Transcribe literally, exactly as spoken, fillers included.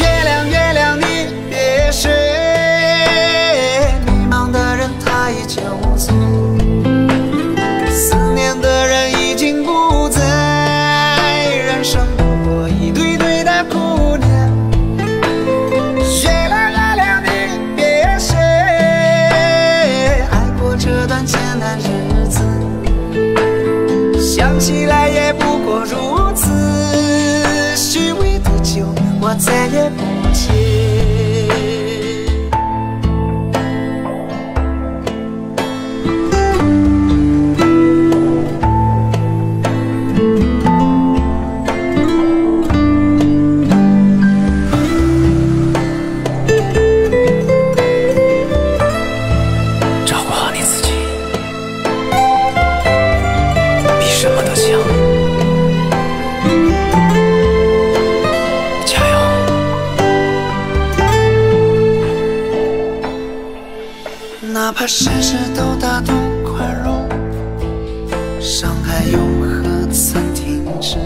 月亮月亮你别睡，迷茫的人他已憔悴，思念的人已经不在，人生不过一堆堆的苦念。月亮月亮你别睡，爱过这段艰难日子，想起来也不过如此，虚伪的酒我再也不戒。照顾好你自己，比什么都强。哪怕事事都大度宽容，伤害又何曾停止？